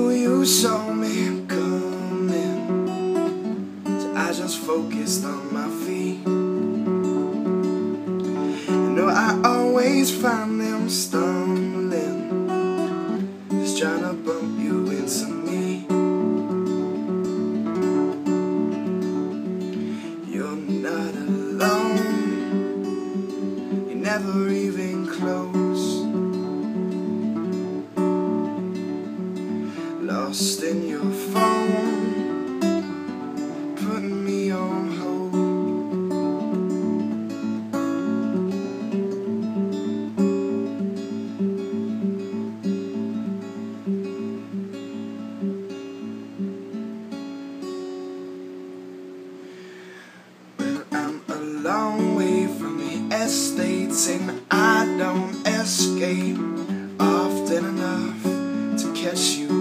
knew you saw me coming, so I just focused on my feet. You know I always find them stumbling, just trying to bump you into me. You're not alone, you're never even close. Lost in your phone, putting me on hold. Well, I'm a long way from the estates, and I don't escape often enough to catch you